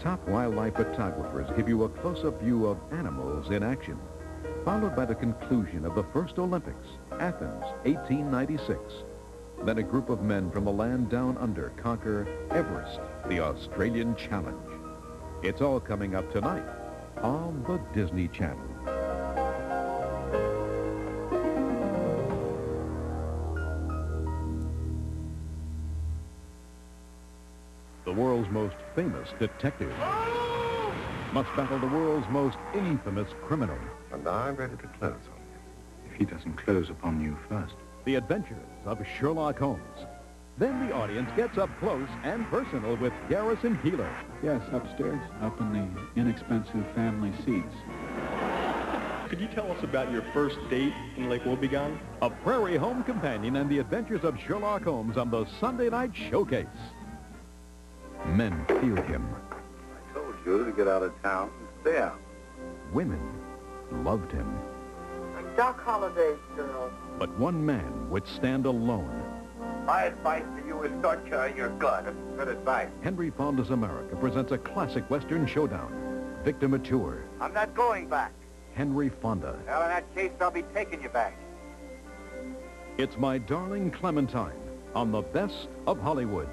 top wildlife photographers give you a close-up view of animals in action, followed by the conclusion of the first Olympics, Athens, 1896. Then a group of men from the land down under conquer Everest, the Australian Challenge. It's all coming up tonight on the Disney Channel. The world's most famous detective must battle the world's most infamous criminal. And I'm ready to close on you. If he doesn't close upon you first. The Adventures of Sherlock Holmes. Then the audience gets up close and personal with Garrison Keillor. Yes, upstairs, up in the inexpensive family seats. Could you tell us about your first date in Lake Wobegon? A Prairie Home Companion and the Adventures of Sherlock Holmes on the Sunday Night Showcase. Men fear him. I told you to get out of town and stay out. Women loved him. I'm Doc Holliday's girl. But one man would stand alone. My advice to you is start carrying your gun. That's good advice. Henry Fonda's America presents a classic Western showdown. Victor Mature. I'm not going back. Henry Fonda. Well, in that case, I'll be taking you back. It's My Darling Clementine on The Best of Hollywood.